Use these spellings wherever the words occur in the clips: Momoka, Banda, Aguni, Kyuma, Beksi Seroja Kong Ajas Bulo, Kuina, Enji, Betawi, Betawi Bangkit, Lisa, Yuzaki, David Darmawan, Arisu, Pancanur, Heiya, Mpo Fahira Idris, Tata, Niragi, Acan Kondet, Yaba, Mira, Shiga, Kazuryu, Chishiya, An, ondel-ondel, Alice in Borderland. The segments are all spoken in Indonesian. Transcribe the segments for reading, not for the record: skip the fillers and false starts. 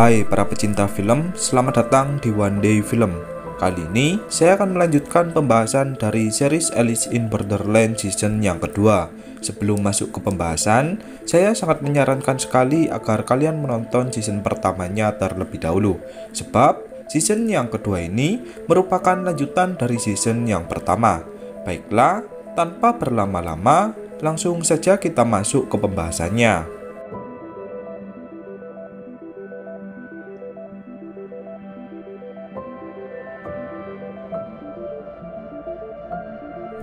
Hai para pecinta film, selamat datang di One Day Film. Kali ini saya akan melanjutkan pembahasan dari series Alice in Borderland season yang kedua. Sebelum masuk ke pembahasan, saya sangat menyarankan sekali agar kalian menonton season pertamanya terlebih dahulu, sebab season yang kedua ini merupakan lanjutan dari season yang pertama. Baiklah, tanpa berlama-lama, langsung saja kita masuk ke pembahasannya.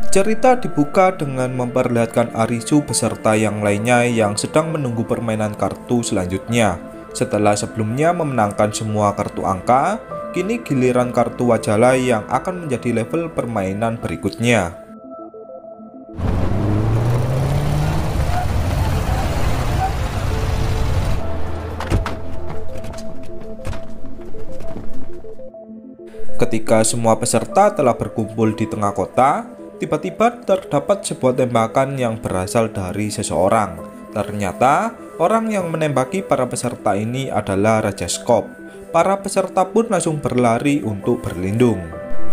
Cerita dibuka dengan memperlihatkan Arisu beserta yang lainnya yang sedang menunggu permainan kartu selanjutnya. Setelah sebelumnya memenangkan semua kartu angka, kini giliran kartu wajala yang akan menjadi level permainan berikutnya. Ketika semua peserta telah berkumpul di tengah kota, tiba-tiba terdapat sebuah tembakan yang berasal dari seseorang. Ternyata orang yang menembaki para peserta ini adalah Raja Skop. Para peserta pun langsung berlari untuk berlindung.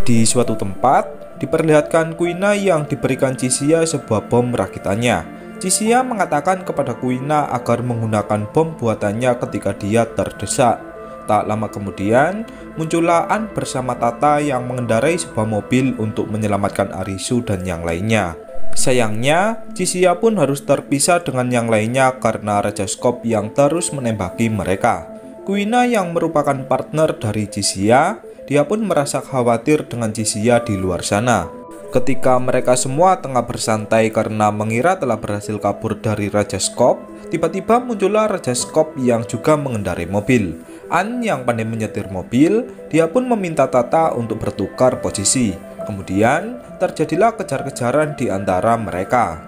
Di suatu tempat diperlihatkan Kuina yang diberikan Chishiya sebuah bom rakitannya. Chishiya mengatakan kepada Kuina agar menggunakan bom buatannya ketika dia terdesak. Tak lama kemudian, muncullah An bersama Tata yang mengendarai sebuah mobil untuk menyelamatkan Arisu dan yang lainnya. Sayangnya, Chishiya pun harus terpisah dengan yang lainnya karena Raja Skop yang terus menembaki mereka. Kuina yang merupakan partner dari Chishiya, dia pun merasa khawatir dengan Chishiya di luar sana. Ketika mereka semua tengah bersantai karena mengira telah berhasil kabur dari Raja Skop, tiba-tiba muncullah Raja Skop yang juga mengendarai mobil. An yang pandai menyetir mobil, dia pun meminta Tata untuk bertukar posisi. Kemudian terjadilah kejar-kejaran di antara mereka.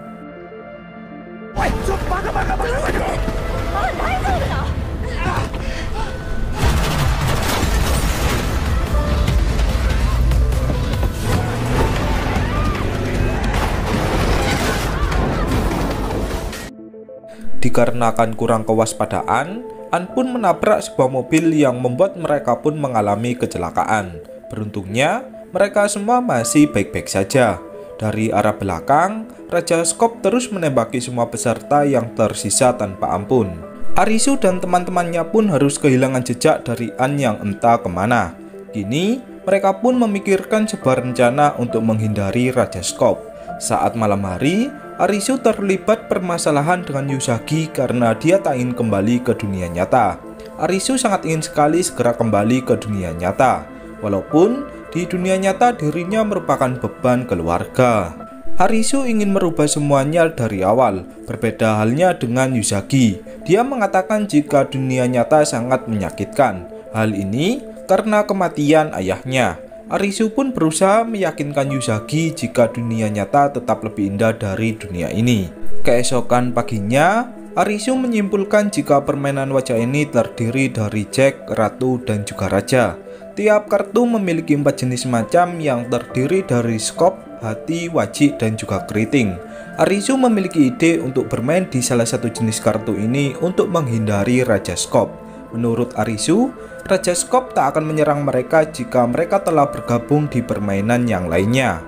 Dikarenakan kurang kewaspadaan, An pun menabrak sebuah mobil yang membuat mereka pun mengalami kecelakaan. Beruntungnya, mereka semua masih baik-baik saja. Dari arah belakang, Raja Skop terus menembaki semua peserta yang tersisa tanpa ampun. Arisu dan teman-temannya pun harus kehilangan jejak dari An yang entah kemana. Kini, mereka pun memikirkan sebuah rencana untuk menghindari Raja Skop. Saat malam hari, Arisu terlibat permasalahan dengan Yuzaki karena dia tak ingin kembali ke dunia nyata. Arisu sangat ingin sekali segera kembali ke dunia nyata, walaupun di dunia nyata dirinya merupakan beban keluarga. Arisu ingin merubah semuanya dari awal, berbeda halnya dengan Yuzaki. Dia mengatakan jika dunia nyata sangat menyakitkan. Hal ini karena kematian ayahnya. Arisu pun berusaha meyakinkan Yuzaki jika dunia nyata tetap lebih indah dari dunia ini. Keesokan paginya, Arisu menyimpulkan jika permainan wajah ini terdiri dari Jack, Ratu, dan juga Raja. Tiap kartu memiliki 4 jenis macam yang terdiri dari skop, hati, wajik, dan juga keriting. Arisu memiliki ide untuk bermain di salah satu jenis kartu ini untuk menghindari Raja Skop. Menurut Arisu, Raja Skop tak akan menyerang mereka jika mereka telah bergabung di permainan yang lainnya.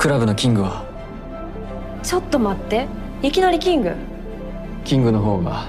Klub no King wa. Chotto matte, ikinari King? King no hou ga.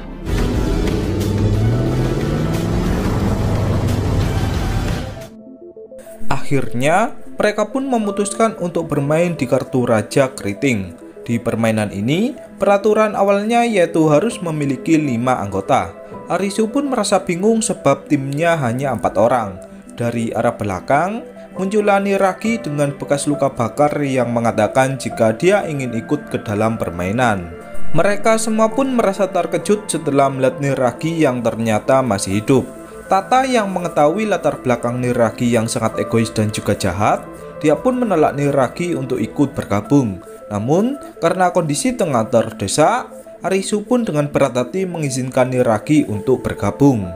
Akhirnya, mereka pun memutuskan untuk bermain di kartu Raja Keriting. Di permainan ini, peraturan awalnya yaitu harus memiliki 5 anggota. Arisu pun merasa bingung sebab timnya hanya 4 orang. Dari arah belakang, muncullah Niragi dengan bekas luka bakar yang mengatakan jika dia ingin ikut ke dalam permainan. Mereka semua pun merasa terkejut setelah melihat Niragi yang ternyata masih hidup. Tata yang mengetahui latar belakang Niragi yang sangat egois dan juga jahat, dia pun menolak Niragi untuk ikut bergabung. Namun, karena kondisi tengah terdesak, Arisu pun dengan berat hati mengizinkan Niragi untuk bergabung.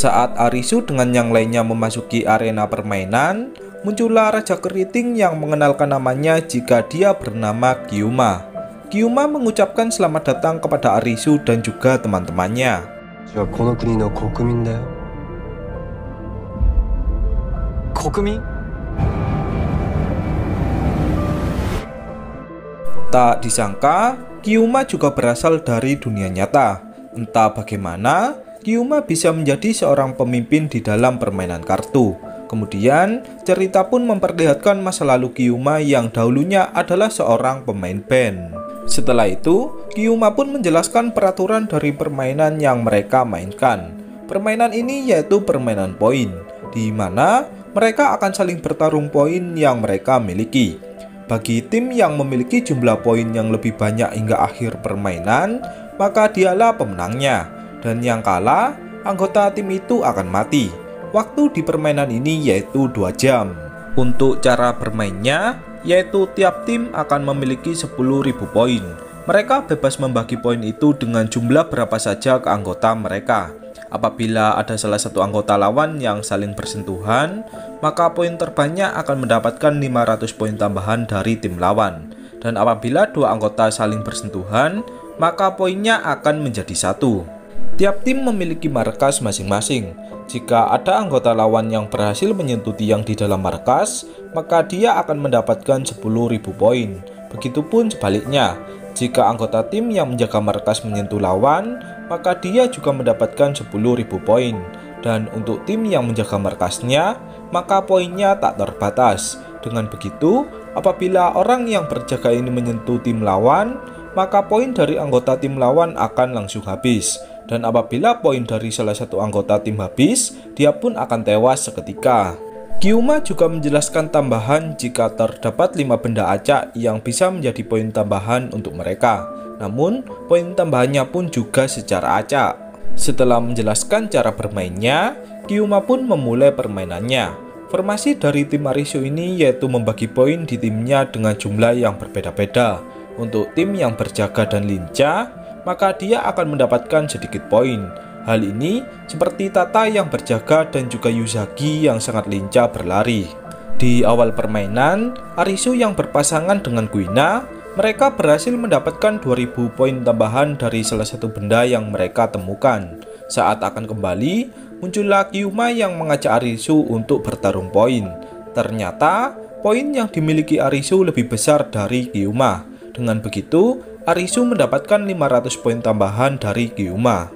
Saat Arisu dengan yang lainnya memasuki arena permainan, muncullah Raja Keriting yang mengenalkan namanya jika dia bernama Kyuma. Kyuma mengucapkan selamat datang kepada Arisu dan juga teman-temannya. Tak disangka, Kyuma juga berasal dari dunia nyata. Entah bagaimana, Kyuma bisa menjadi seorang pemimpin di dalam permainan kartu. Kemudian, cerita pun memperlihatkan masa lalu Kyuma yang dahulunya adalah seorang pemain band. Setelah itu, Kyuma pun menjelaskan peraturan dari permainan yang mereka mainkan. Permainan ini yaitu permainan poin, di mana mereka akan saling bertarung poin yang mereka miliki. Bagi tim yang memiliki jumlah poin yang lebih banyak hingga akhir permainan, maka dialah pemenangnya. Dan yang kalah, anggota tim itu akan mati. Waktu di permainan ini yaitu 2 jam. Untuk cara bermainnya, yaitu tiap tim akan memiliki 10.000 poin. Mereka bebas membagi poin itu dengan jumlah berapa saja ke anggota mereka. Apabila ada salah satu anggota lawan yang saling bersentuhan, maka poin terbanyak akan mendapatkan 500 poin tambahan dari tim lawan. Dan apabila dua anggota saling bersentuhan, maka poinnya akan menjadi 1. Tiap tim memiliki markas masing-masing. Jika ada anggota lawan yang berhasil menyentuh tiang di dalam markas, maka dia akan mendapatkan 10.000 poin. Begitupun sebaliknya, jika anggota tim yang menjaga markas menyentuh lawan, maka dia juga mendapatkan 10.000 poin. Dan untuk tim yang menjaga markasnya, maka poinnya tak terbatas. Dengan begitu, apabila orang yang berjaga ini menyentuh tim lawan, maka poin dari anggota tim lawan akan langsung habis. Dan apabila poin dari salah satu anggota tim habis, dia pun akan tewas seketika. Kyuma juga menjelaskan tambahan jika terdapat 5 benda acak yang bisa menjadi poin tambahan untuk mereka. Namun, poin tambahannya pun juga secara acak. Setelah menjelaskan cara bermainnya, Kyuma pun memulai permainannya. Formasi dari tim Arisu ini yaitu membagi poin di timnya dengan jumlah yang berbeda-beda. Untuk tim yang berjaga dan lincah, maka dia akan mendapatkan sedikit poin. Hal ini seperti Tata yang berjaga dan juga Yuzaki yang sangat lincah berlari. Di awal permainan, Arisu yang berpasangan dengan Kuina, mereka berhasil mendapatkan 2.000 poin tambahan dari salah satu benda yang mereka temukan. Saat akan kembali, muncullah Kyuma yang mengajak Arisu untuk bertarung poin. Ternyata, poin yang dimiliki Arisu lebih besar dari Kyuma. Dengan begitu, Arisu mendapatkan 500 poin tambahan dari Kyuma.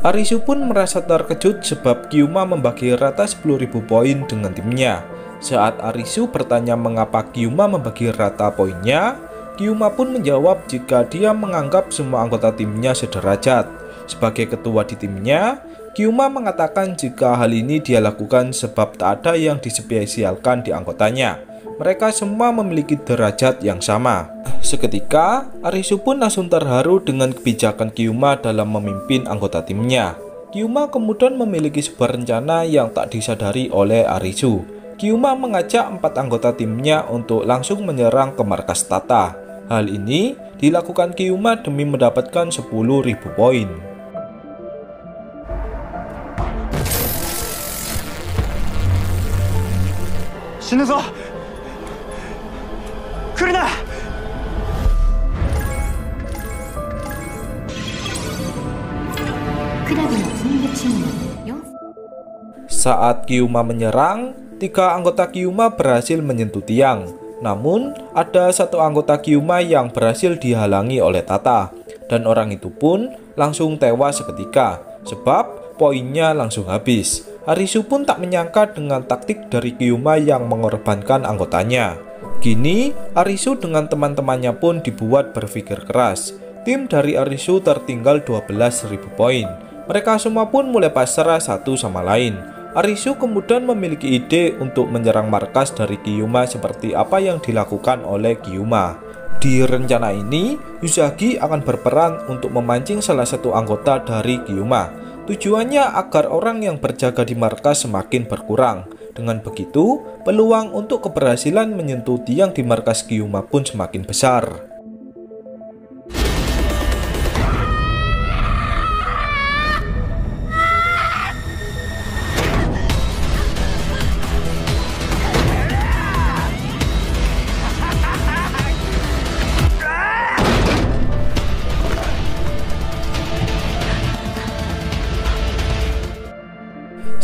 Arisu pun merasa terkejut sebab Kyuma membagi rata 10.000 poin dengan timnya. Saat Arisu bertanya mengapa Kyuma membagi rata poinnya, Kyuma pun menjawab jika dia menganggap semua anggota timnya sederajat. Sebagai ketua di timnya, Kyuma mengatakan jika hal ini dia lakukan sebab tak ada yang dispesialkan di anggotanya. Mereka semua memiliki derajat yang sama. Seketika, Arisu pun langsung terharu dengan kebijakan Kyuma dalam memimpin anggota timnya. Kyuma kemudian memiliki sebuah rencana yang tak disadari oleh Arisu. Kyuma mengajak 4 anggota timnya untuk langsung menyerang ke markas Tata. Hal ini dilakukan Kyuma demi mendapatkan 10.000 poin. Saat Kyuma menyerang, 3 anggota Kyuma berhasil menyentuh tiang. Namun, ada satu anggota Kyuma yang berhasil dihalangi oleh Tata, dan orang itu pun langsung tewas seketika, sebab poinnya langsung habis. Arisu pun tak menyangka dengan taktik dari Kyuma yang mengorbankan anggotanya. Kini, Arisu dengan teman-temannya pun dibuat berpikir keras. Tim dari Arisu tertinggal 12.000 poin. Mereka semua pun mulai pasrah satu sama lain. Arisu kemudian memiliki ide untuk menyerang markas dari Kyuma seperti apa yang dilakukan oleh Kyuma. Di rencana ini, Yuzaki akan berperan untuk memancing salah satu anggota dari Kyuma. Tujuannya agar orang yang berjaga di markas semakin berkurang. Dengan begitu, peluang untuk keberhasilan menyentuh tiang di markas Kyuma pun semakin besar.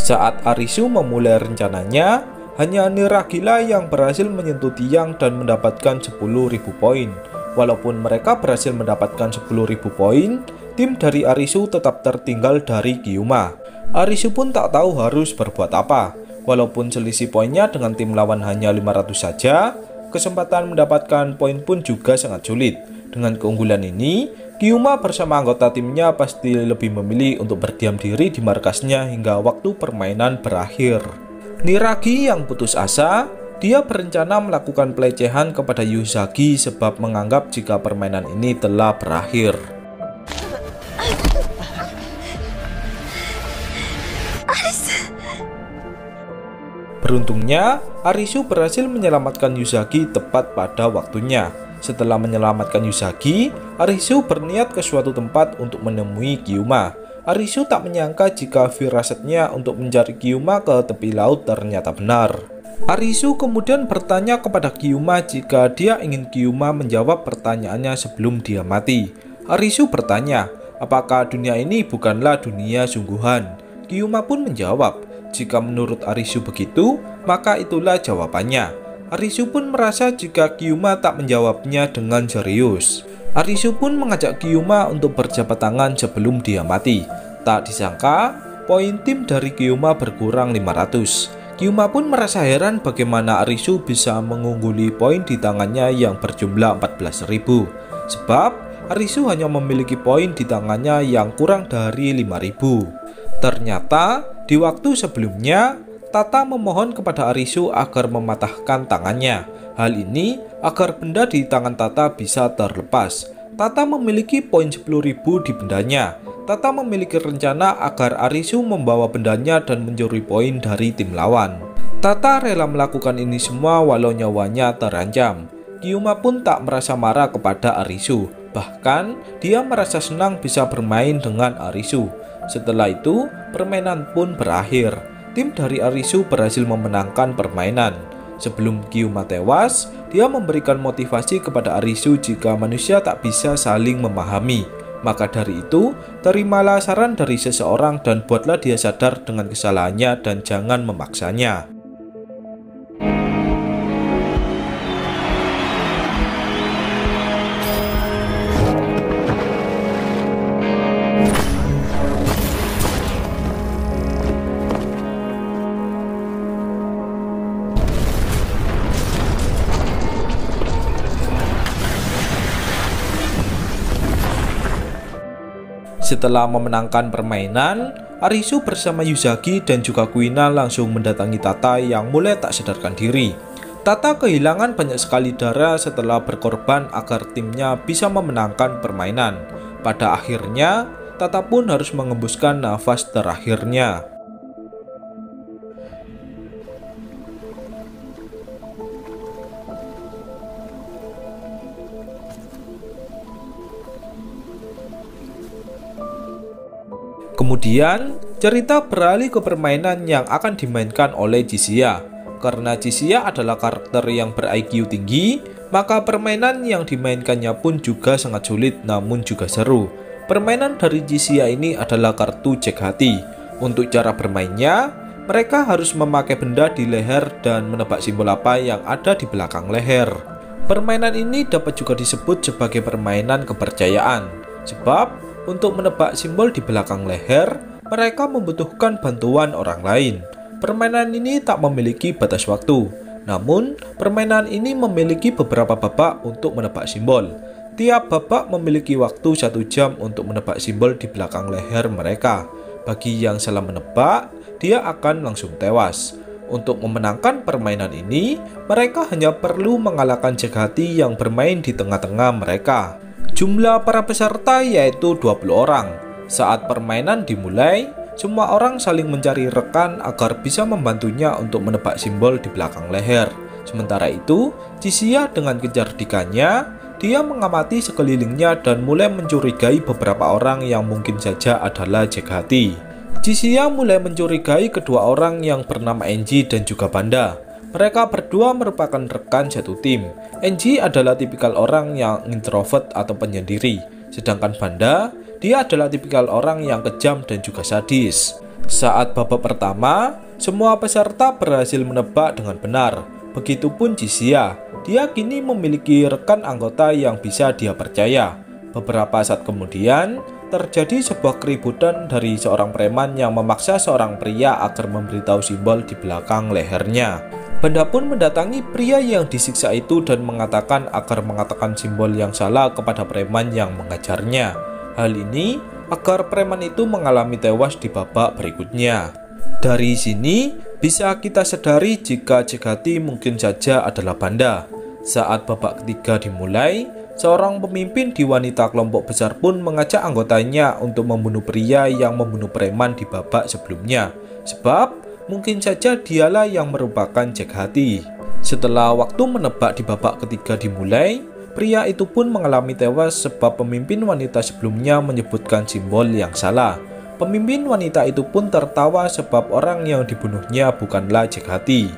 Saat Arisu memulai rencananya, hanya Niragi yang berhasil menyentuh tiang dan mendapatkan 10.000 poin. Walaupun mereka berhasil mendapatkan 10.000 poin, tim dari Arisu tetap tertinggal dari Kyuma. Arisu pun tak tahu harus berbuat apa. Walaupun selisih poinnya dengan tim lawan hanya 500 saja, kesempatan mendapatkan poin pun juga sangat sulit. Dengan keunggulan ini, Kyuma bersama anggota timnya pasti lebih memilih untuk berdiam diri di markasnya hingga waktu permainan berakhir. Niragi yang putus asa, dia berencana melakukan pelecehan kepada Yuzaki sebab menganggap jika permainan ini telah berakhir. Beruntungnya, Arisu berhasil menyelamatkan Yuzaki tepat pada waktunya. Setelah menyelamatkan Yuzaki, Arisu berniat ke suatu tempat untuk menemui Kyuma. Arisu tak menyangka jika firasatnya untuk mencari Kyuma ke tepi laut ternyata benar. Arisu kemudian bertanya kepada Kyuma jika dia ingin Kyuma menjawab pertanyaannya sebelum dia mati. Arisu bertanya, apakah dunia ini bukanlah dunia sungguhan? Kyuma pun menjawab, jika menurut Arisu begitu, maka itulah jawabannya. Arisu pun merasa jika Kyuma tak menjawabnya dengan serius. Arisu pun mengajak Kyuma untuk berjabat tangan sebelum dia mati. Tak disangka, poin tim dari Kyuma berkurang 500. Kyuma pun merasa heran bagaimana Arisu bisa mengungguli poin di tangannya yang berjumlah 14.000. Sebab Arisu hanya memiliki poin di tangannya yang kurang dari 5.000. Ternyata di waktu sebelumnya, Tata memohon kepada Arisu agar mematahkan tangannya. Hal ini agar benda di tangan Tata bisa terlepas. Tata memiliki poin 10.000 di bendanya. Tata memiliki rencana agar Arisu membawa bendanya dan mencuri poin dari tim lawan. Tata rela melakukan ini semua walau nyawanya terancam. Kyuma pun tak merasa marah kepada Arisu. Bahkan dia merasa senang bisa bermain dengan Arisu. Setelah itu, permainan pun berakhir. Tim dari Arisu berhasil memenangkan permainan. Sebelum Kyuma tewas, dia memberikan motivasi kepada Arisu jika manusia tak bisa saling memahami. Maka dari itu, terimalah saran dari seseorang dan buatlah dia sadar dengan kesalahannya dan jangan memaksanya. Setelah memenangkan permainan, Arisu bersama Yuzaki dan juga Kuina langsung mendatangi Tata yang mulai tak sadarkan diri. Tata kehilangan banyak sekali darah setelah berkorban agar timnya bisa memenangkan permainan. Pada akhirnya, Tata pun harus mengembuskan nafas terakhirnya. Kemudian, cerita beralih ke permainan yang akan dimainkan oleh Chishiya. Karena Chishiya adalah karakter yang ber-IQ tinggi, maka permainan yang dimainkannya pun juga sangat sulit namun juga seru. Permainan dari Chishiya ini adalah kartu cek hati. Untuk cara bermainnya, Mereka harus memakai benda di leher dan menebak simbol apa yang ada di belakang leher. Permainan ini dapat juga disebut sebagai permainan kepercayaan, sebab untuk menebak simbol di belakang leher, mereka membutuhkan bantuan orang lain. Permainan ini tak memiliki batas waktu, namun permainan ini memiliki beberapa babak untuk menebak simbol. Tiap babak memiliki waktu 1 jam untuk menebak simbol di belakang leher mereka. Bagi yang salah menebak, dia akan langsung tewas. Untuk memenangkan permainan ini, mereka hanya perlu mengalahkan jaghati yang bermain di tengah-tengah mereka. Jumlah para peserta yaitu 20 orang. Saat permainan dimulai, semua orang saling mencari rekan agar bisa membantunya untuk menebak simbol di belakang leher. Sementara itu, Chishiya dengan kecerdikannya, dia mengamati sekelilingnya dan mulai mencurigai beberapa orang yang mungkin saja adalah jaghati. Chishiya mulai mencurigai kedua orang yang bernama Enji dan juga Banda. Mereka berdua merupakan rekan satu tim. Enji adalah tipikal orang yang introvert atau penyendiri, sedangkan Banda, dia adalah tipikal orang yang kejam dan juga sadis. Saat babak pertama, semua peserta berhasil menebak dengan benar. Begitupun Chishiya, dia kini memiliki rekan anggota yang bisa dia percaya. Beberapa saat kemudian, terjadi sebuah keributan dari seorang preman yang memaksa seorang pria agar memberitahu simbol di belakang lehernya. Banda pun mendatangi pria yang disiksa itu dan mengatakan agar mengatakan simbol yang salah kepada preman yang mengajarnya. Hal ini agar preman itu mengalami tewas di babak berikutnya. Dari sini, bisa kita sedari jika jaghati mungkin saja adalah Banda. Saat babak ketiga dimulai, seorang pemimpin di wanita kelompok besar pun mengajak anggotanya untuk membunuh pria yang membunuh preman di babak sebelumnya, sebab mungkin saja dialah yang merupakan jaghati. Setelah waktu menebak di babak ketiga dimulai, pria itu pun mengalami tewas sebab pemimpin wanita sebelumnya menyebutkan simbol yang salah. Pemimpin wanita itu pun tertawa sebab orang yang dibunuhnya bukanlah jaghati.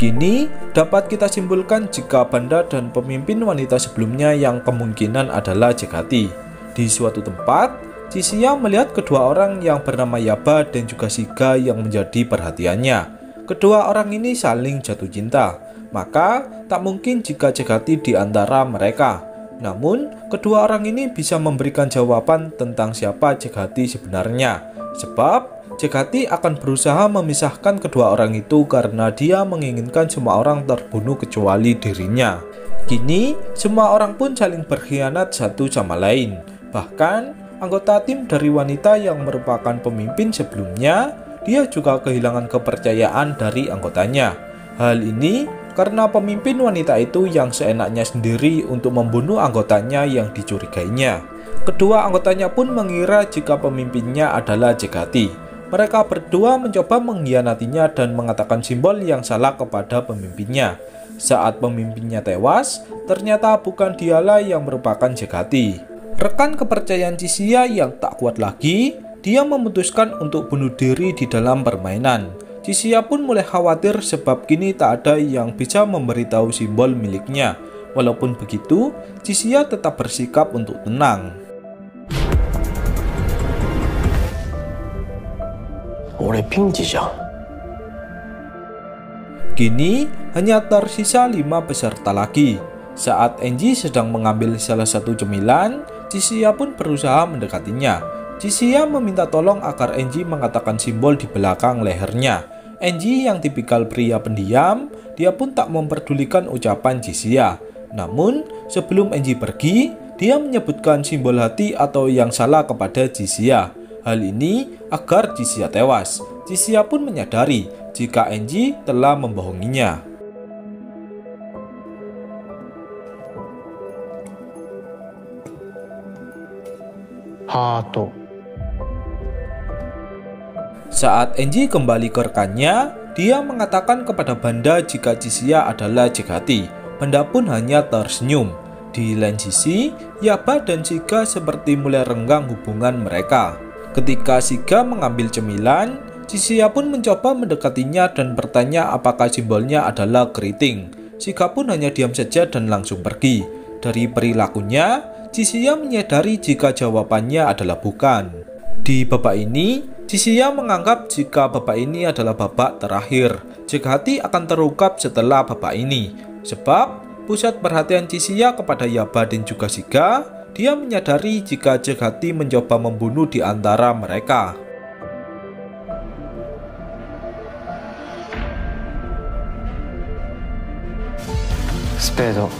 Kini dapat kita simpulkan jika Banda dan pemimpin wanita sebelumnya yang kemungkinan adalah jaghati. Di suatu tempat, Chishiya melihat kedua orang yang bernama Yaba dan juga Shiga yang menjadi perhatiannya. Kedua orang ini saling jatuh cinta, maka tak mungkin jika jaghati di antara mereka. Namun, kedua orang ini bisa memberikan jawaban tentang siapa jaghati sebenarnya, sebab jaghati akan berusaha memisahkan kedua orang itu karena dia menginginkan semua orang terbunuh kecuali dirinya. Kini, semua orang pun saling berkhianat satu sama lain. Bahkan, anggota tim dari wanita yang merupakan pemimpin sebelumnya, dia juga kehilangan kepercayaan dari anggotanya. Hal ini karena pemimpin wanita itu yang seenaknya sendiri untuk membunuh anggotanya yang dicurigainya. Kedua anggotanya pun mengira jika pemimpinnya adalah jaghati. Mereka berdua mencoba mengkhianatinya dan mengatakan simbol yang salah kepada pemimpinnya. Saat pemimpinnya tewas, ternyata bukan dialah yang merupakan jaghati. Rekan kepercayaan Chishiya yang tak kuat lagi, dia memutuskan untuk bunuh diri di dalam permainan. Chishiya pun mulai khawatir sebab kini tak ada yang bisa memberitahu simbol miliknya. Walaupun begitu, Chishiya tetap bersikap untuk tenang. Kini hanya tersisa 5 peserta lagi. Saat Enji sedang mengambil salah satu cemilan, Chishiya pun berusaha mendekatinya. Chishiya meminta tolong agar Enji mengatakan simbol di belakang lehernya. Enji yang tipikal pria pendiam, dia pun tak memperdulikan ucapan Chishiya. Namun, sebelum Enji pergi, dia menyebutkan simbol hati atau yang salah kepada Chishiya. Hal ini agar Chishiya tewas. Chishiya pun menyadari jika Enji telah membohonginya. Hato. Saat Enji kembali ke rekannya, dia mengatakan kepada Banda jika Chishiya adalah jaghati. Banda pun hanya tersenyum. Di lain sisi, Yaba dan Shiga seperti mulai renggang hubungan mereka. Ketika Shiga mengambil cemilan, Chishiya pun mencoba mendekatinya dan bertanya apakah simbolnya adalah keriting. Shiga pun hanya diam saja dan langsung pergi. Dari perilakunya, Chishiya menyadari jika jawabannya adalah bukan. Di babak ini, Chishiya menganggap jika babak ini adalah babak terakhir. Jaga hati akan terungkap setelah babak ini. Sebab pusat perhatian Chishiya kepada Yaba dan juga Shiga, dia menyadari jika jaga hati mencoba membunuh di antara mereka. Spedo.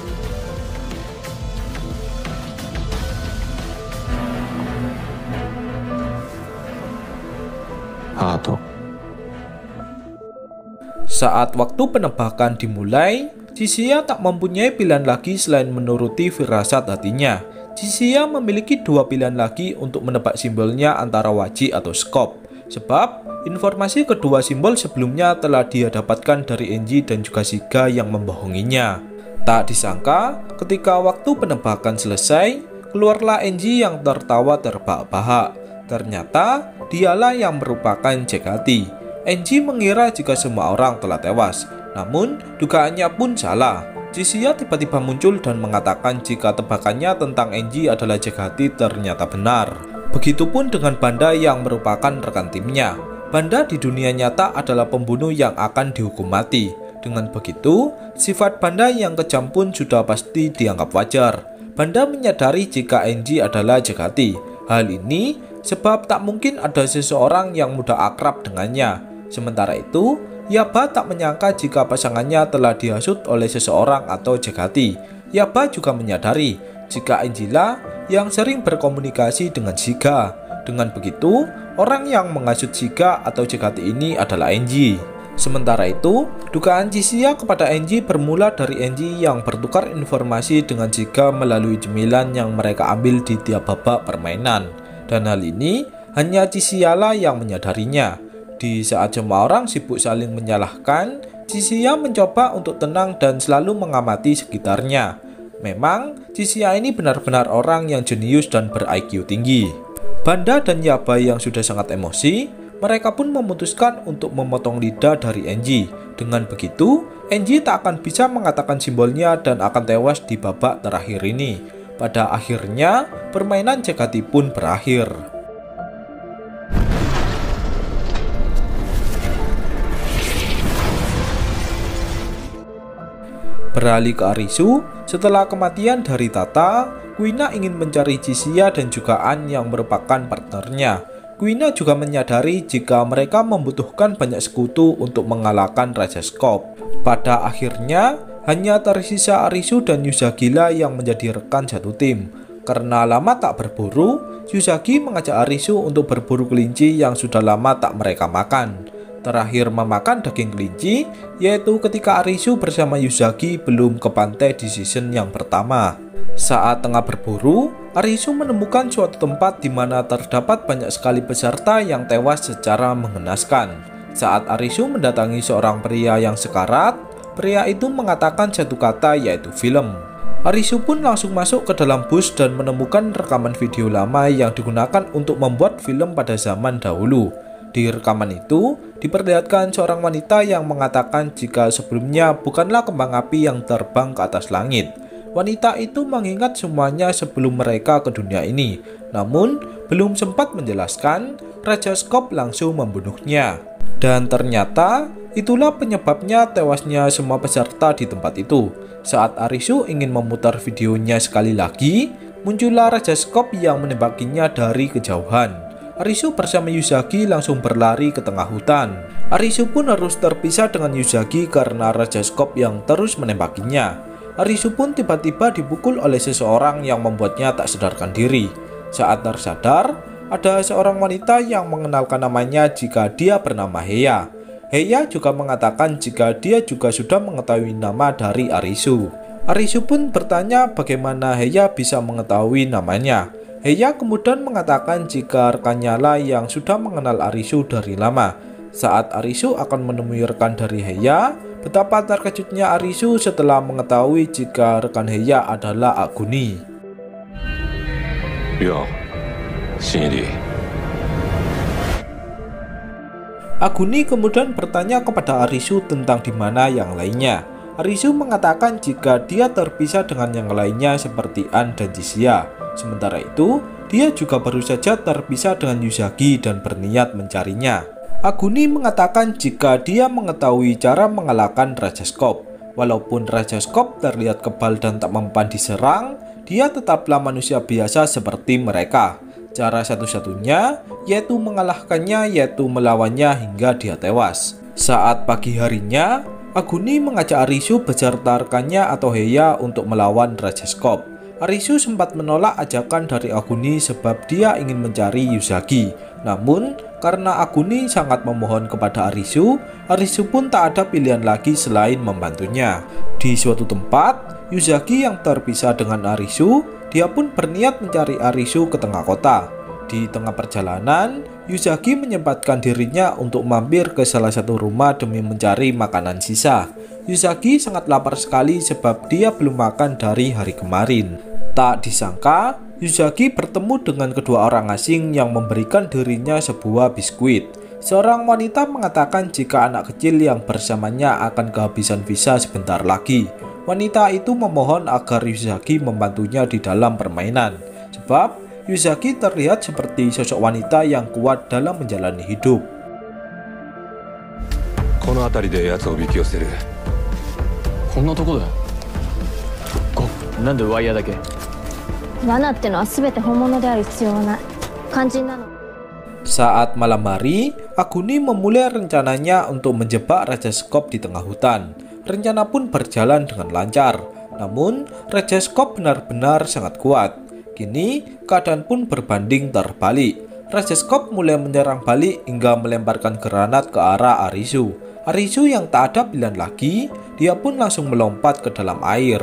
Saat waktu penebakan dimulai, Chishiya tak mempunyai pilihan lagi selain menuruti firasat hatinya. Chishiya memiliki dua pilihan lagi untuk menebak simbolnya antara waji atau skop. Sebab informasi kedua simbol sebelumnya telah dia dapatkan dari Enji dan juga Shiga yang membohonginya. Tak disangka, ketika waktu penebakan selesai, keluarlah Enji yang tertawa terbahak-bahak. Ternyata dialah yang merupakan Jekati. Enji mengira jika semua orang telah tewas, namun dugaannya pun salah. Chishiya tiba-tiba muncul dan mengatakan jika tebakannya tentang Enji adalah Jekati ternyata benar. Begitupun dengan Banda yang merupakan rekan timnya. Banda di dunia nyata adalah pembunuh yang akan dihukum mati. Dengan begitu, sifat Banda yang kejam pun sudah pasti dianggap wajar. Banda menyadari jika Enji adalah Jekati. Hal ini sebab tak mungkin ada seseorang yang mudah akrab dengannya. Sementara itu, Yaba tak menyangka jika pasangannya telah dihasut oleh seseorang atau Jekati. Yaba juga menyadari jika Enjila yang sering berkomunikasi dengan Shiga. Dengan begitu, orang yang menghasut Shiga atau Jekati ini adalah Enji. Sementara itu, dugaan Chishiya kepada Enji bermula dari Enji yang bertukar informasi dengan Shiga melalui cemilan yang mereka ambil di tiap babak permainan. Dan hal ini hanya Chishiya lah yang menyadarinya. Di saat semua orang sibuk saling menyalahkan, Chishiya mencoba untuk tenang dan selalu mengamati sekitarnya. Memang Chishiya ini benar-benar orang yang jenius dan ber-IQ tinggi. Banda dan Yaba yang sudah sangat emosi, mereka pun memutuskan untuk memotong lidah dari Enji. Dengan begitu, Enji tak akan bisa mengatakan simbolnya dan akan tewas di babak terakhir ini. Pada akhirnya, permainan Jekati pun berakhir. Beralih ke Arisu, setelah kematian dari Tata, Kuina ingin mencari Chishiya dan juga An yang merupakan partnernya. Kuina juga menyadari jika mereka membutuhkan banyak sekutu untuk mengalahkan Raja Skop. Pada akhirnya, hanya tersisa Arisu dan Yuzaki yang menjadi rekan satu tim. Karena lama tak berburu, Yuzaki mengajak Arisu untuk berburu kelinci yang sudah lama tak mereka makan. Terakhir memakan daging kelinci, yaitu ketika Arisu bersama Yuzaki belum ke pantai di season yang pertama. Saat tengah berburu, Arisu menemukan suatu tempat di mana terdapat banyak sekali peserta yang tewas secara mengenaskan. Saat Arisu mendatangi seorang pria yang sekarat, pria itu mengatakan satu kata, yaitu film. Arisu pun langsung masuk ke dalam bus dan menemukan rekaman video lama yang digunakan untuk membuat film pada zaman dahulu. Di rekaman itu diperlihatkan seorang wanita yang mengatakan jika sebelumnya bukanlah kembang api yang terbang ke atas langit. Wanita itu mengingat semuanya sebelum mereka ke dunia ini. Namun belum sempat menjelaskan, Raja Skop langsung membunuhnya. Dan ternyata itulah penyebabnya tewasnya semua peserta di tempat itu. Saat Arisu ingin memutar videonya sekali lagi, muncullah Raja Skop yang menembakinya dari kejauhan. Arisu bersama Yuzaki langsung berlari ke tengah hutan. Arisu pun harus terpisah dengan Yuzaki karena Raja Skop yang terus menembakinya. Arisu pun tiba-tiba dipukul oleh seseorang yang membuatnya tak sadarkan diri. Saat tersadar, ada seorang wanita yang mengenalkan namanya jika dia bernama Heiya. Heiya juga mengatakan jika dia juga sudah mengetahui nama dari Arisu. Arisu pun bertanya bagaimana Heiya bisa mengetahui namanya. Heiya kemudian mengatakan jika rekannya lah yang sudah mengenal Arisu dari lama. Saat Arisu akan menemui rekan dari Heiya, betapa terkejutnya Arisu setelah mengetahui jika rekan Heiya adalah Aguni. Yo, sini. Aguni kemudian bertanya kepada Arisu tentang di mana yang lainnya. Arisu mengatakan jika dia terpisah dengan yang lainnya seperti An dan Chishiya. Sementara itu, Dia juga baru saja terpisah dengan Yuzaki dan berniat mencarinya. Aguni mengatakan jika dia mengetahui cara mengalahkan Raja Scope. Walaupun Raja Scope terlihat kebal dan tak mempan diserang, dia tetaplah manusia biasa seperti mereka. Cara satu-satunya yaitu mengalahkannya, yaitu melawannya hingga dia tewas. Saat pagi harinya, Aguni mengajak Arisu beserta rekannya atau Heiya untuk melawan Raja Scope. Arisu sempat menolak ajakan dari Aguni sebab dia ingin mencari Yuzaki. Namun, karena Aguni sangat memohon kepada Arisu, Arisu pun tak ada pilihan lagi selain membantunya. Di suatu tempat, Yuzaki yang terpisah dengan Arisu, dia pun berniat mencari Arisu ke tengah kota. Di tengah perjalanan, Yuzaki menyempatkan dirinya untuk mampir ke salah satu rumah demi mencari makanan sisa. Yuzaki sangat lapar sekali sebab dia belum makan dari hari kemarin. Tak disangka, Yuzaki bertemu dengan kedua orang asing yang memberikan dirinya sebuah biskuit. Seorang wanita mengatakan jika anak kecil yang bersamanya akan kehabisan visa sebentar lagi. Wanita itu memohon agar Yuzaki membantunya di dalam permainan, sebab Yuzaki terlihat seperti sosok wanita yang kuat dalam menjalani hidup. Saat malam hari, Aguni memulai rencananya untuk menjebak Raja Scope di tengah hutan. Rencana pun berjalan dengan lancar. Namun, Raja Scope benar-benar sangat kuat. Kini, keadaan pun berbanding terbalik. Raja Scope mulai menyerang balik hingga melemparkan granat ke arah Arisu. Arisu yang tak ada pilihan lagi, dia pun langsung melompat ke dalam air.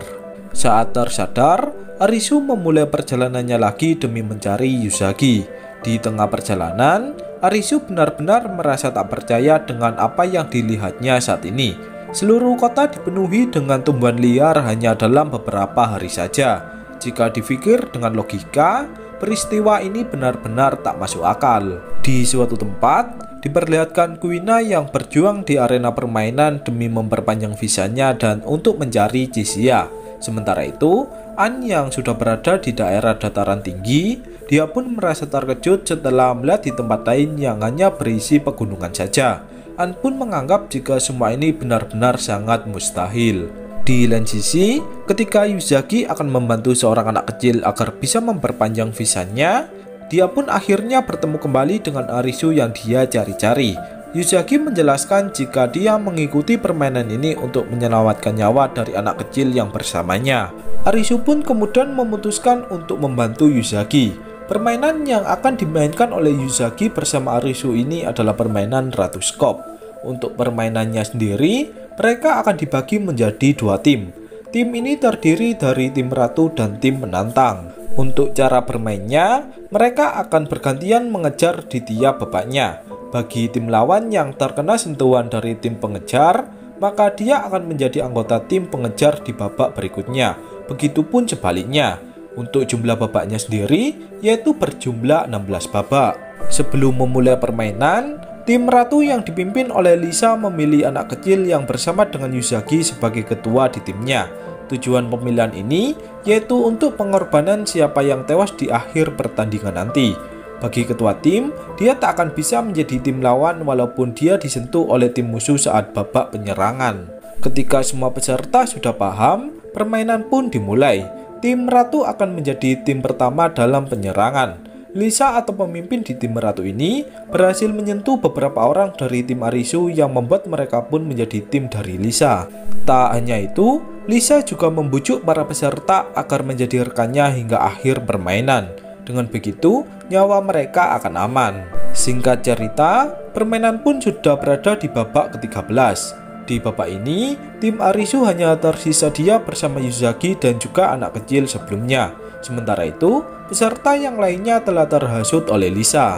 Saat tersadar, Arisu memulai perjalanannya lagi demi mencari Yuzaki. Di tengah perjalanan, Arisu benar-benar merasa tak percaya dengan apa yang dilihatnya saat ini. Seluruh kota dipenuhi dengan tumbuhan liar hanya dalam beberapa hari saja. Jika dipikir dengan logika, peristiwa ini benar-benar tak masuk akal. Di suatu tempat, diperlihatkan Kuina yang berjuang di arena permainan demi memperpanjang visanya dan untuk mencari Chishiya. Sementara itu, An yang sudah berada di daerah dataran tinggi, dia pun merasa terkejut setelah melihat di tempat lain yang hanya berisi pegunungan saja. An pun menganggap jika semua ini benar-benar sangat mustahil. Di lain sisi, ketika Yuzaki akan membantu seorang anak kecil agar bisa memperpanjang visanya, dia pun akhirnya bertemu kembali dengan Arisu yang dia cari-cari. Yuzaki menjelaskan jika dia mengikuti permainan ini untuk menyelamatkan nyawa dari anak kecil yang bersamanya. Arisu pun kemudian memutuskan untuk membantu Yuzaki. Permainan yang akan dimainkan oleh Yuzaki bersama Arisu ini adalah permainan Ratu Scope. Untuk permainannya sendiri, mereka akan dibagi menjadi dua tim. Tim ini terdiri dari tim ratu dan tim penantang. Untuk cara bermainnya, mereka akan bergantian mengejar di tiap babaknya. Bagi tim lawan yang terkena sentuhan dari tim pengejar, maka dia akan menjadi anggota tim pengejar di babak berikutnya. Begitupun sebaliknya. Untuk jumlah babaknya sendiri, yaitu berjumlah 16 babak. Sebelum memulai permainan, tim ratu yang dipimpin oleh Lisa memilih anak kecil yang bersama dengan Yuzaki sebagai ketua di timnya. Tujuan pemilihan ini yaitu untuk pengorbanan siapa yang tewas di akhir pertandingan nanti. Bagi ketua tim, dia tak akan bisa menjadi tim lawan walaupun dia disentuh oleh tim musuh saat babak penyerangan. Ketika semua peserta sudah paham, permainan pun dimulai. Tim ratu akan menjadi tim pertama dalam penyerangan. Lisa atau pemimpin di tim ratu ini berhasil menyentuh beberapa orang dari tim Arisu yang membuat mereka pun menjadi tim dari Lisa. Tak hanya itu, Lisa juga membujuk para peserta agar menjadi rekannya hingga akhir permainan. Dengan begitu, nyawa mereka akan aman. Singkat cerita, permainan pun sudah berada di babak ke-13. Di babak ini, tim Arisu hanya tersisa dia bersama Yuzaki dan juga anak kecil sebelumnya. Sementara itu, peserta yang lainnya telah terhasut oleh Lisa.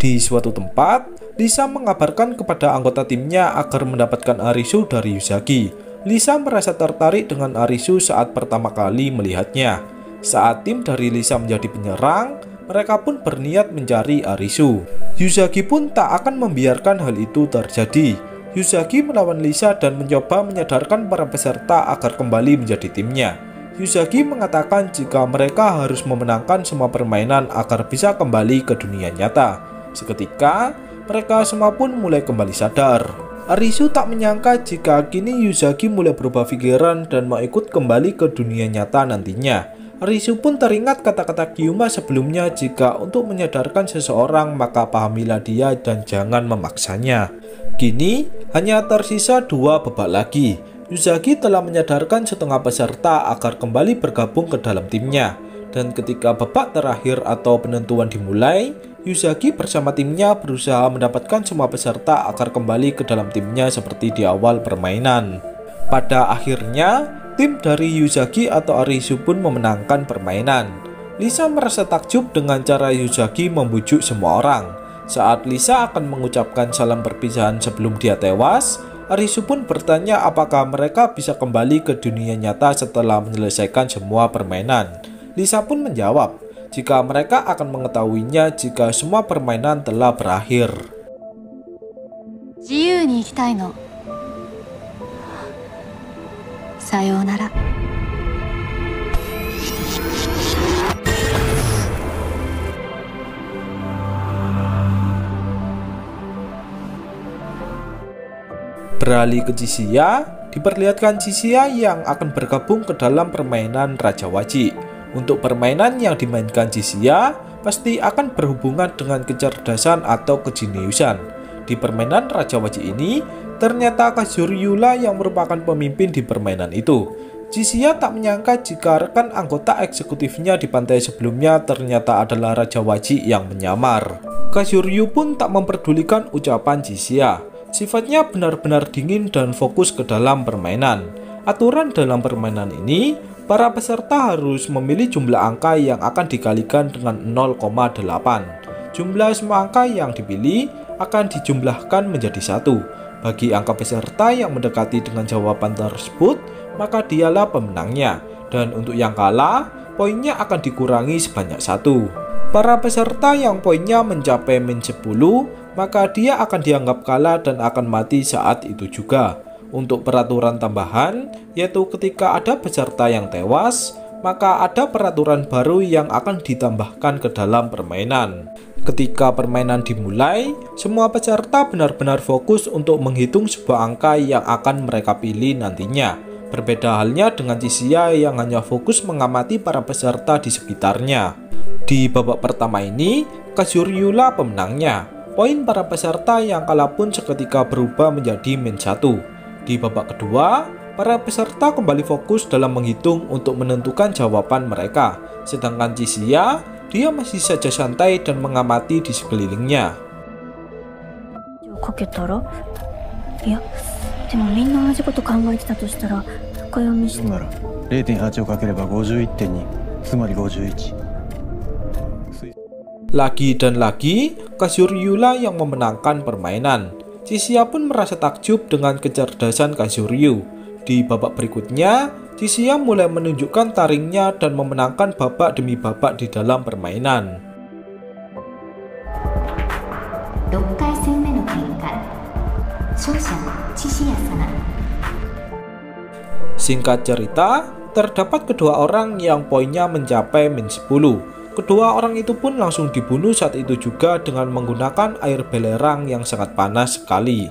Di suatu tempat, Lisa mengabarkan kepada anggota timnya agar mendapatkan Arisu dari Yuzaki. Lisa merasa tertarik dengan Arisu saat pertama kali melihatnya. Saat tim dari Lisa menjadi penyerang, mereka pun berniat mencari Arisu. Yuzaki pun tak akan membiarkan hal itu terjadi. Yuzaki melawan Lisa dan mencoba menyadarkan para peserta agar kembali menjadi timnya. Yuzaki mengatakan jika mereka harus memenangkan semua permainan agar bisa kembali ke dunia nyata. Seketika, mereka semua pun mulai kembali sadar. Arisu tak menyangka jika kini Yuzaki mulai berubah pikiran dan mau ikut kembali ke dunia nyata nantinya. Arisu pun teringat kata-kata Kyuma sebelumnya jika untuk menyadarkan seseorang maka pahamilah dia dan jangan memaksanya. Kini hanya tersisa dua babak lagi. Yuzaki telah menyadarkan setengah peserta agar kembali bergabung ke dalam timnya. Dan ketika babak terakhir atau penentuan dimulai, Yuzaki bersama timnya berusaha mendapatkan semua peserta agar kembali ke dalam timnya seperti di awal permainan. Pada akhirnya, tim dari Yuzaki atau Arisu pun memenangkan permainan. Lisa merasa takjub dengan cara Yuzaki membujuk semua orang. Saat Lisa akan mengucapkan salam perpisahan sebelum dia tewas, Arisu pun bertanya apakah mereka bisa kembali ke dunia nyata setelah menyelesaikan semua permainan. Lisa pun menjawab jika mereka akan mengetahuinya jika semua permainan telah berakhir. Beralih ke Chishiya, diperlihatkan Chishiya yang akan bergabung ke dalam permainan Raja Waji. Untuk permainan yang dimainkan Chishiya pasti akan berhubungan dengan kecerdasan atau kejeniusan. Di permainan Raja Waji ini, ternyata Kazuryu yang merupakan pemimpin di permainan itu. Chishiya tak menyangka jika rekan anggota eksekutifnya di pantai sebelumnya ternyata adalah Raja Waji yang menyamar. Kazuryu pun tak memperdulikan ucapan Chishiya. Sifatnya benar-benar dingin dan fokus ke dalam permainan. Aturan dalam permainan ini, para peserta harus memilih jumlah angka yang akan dikalikan dengan 0,8. Jumlah semua angka yang dipilih akan dijumlahkan menjadi 1. Bagi angka peserta yang mendekati dengan jawaban tersebut, maka dialah pemenangnya. Dan untuk yang kalah, poinnya akan dikurangi sebanyak 1. Para peserta yang poinnya mencapai -10, maka dia akan dianggap kalah dan akan mati saat itu juga. Untuk peraturan tambahan, yaitu ketika ada peserta yang tewas, maka ada peraturan baru yang akan ditambahkan ke dalam permainan. Ketika permainan dimulai, semua peserta benar-benar fokus untuk menghitung sebuah angka yang akan mereka pilih nantinya. Berbeda halnya dengan Chishiya yang hanya fokus mengamati para peserta di sekitarnya. Di babak pertama ini, Kazuryu pemenangnya. Poin para peserta yang kalah pun seketika berubah menjadi -1. Di babak kedua, para peserta kembali fokus dalam menghitung untuk menentukan jawaban mereka. Sedangkan Chishiya, dia masih saja santai dan mengamati di sekelilingnya. Lagi dan lagi, Kazuryu yang memenangkan permainan. Chishiya pun merasa takjub dengan kecerdasan Kazuryu. Di babak berikutnya, Chishiya mulai menunjukkan taringnya dan memenangkan babak demi babak di dalam permainan. Singkat cerita, terdapat kedua orang yang poinnya mencapai -10. Kedua orang itu pun langsung dibunuh saat itu juga dengan menggunakan air belerang yang sangat panas sekali.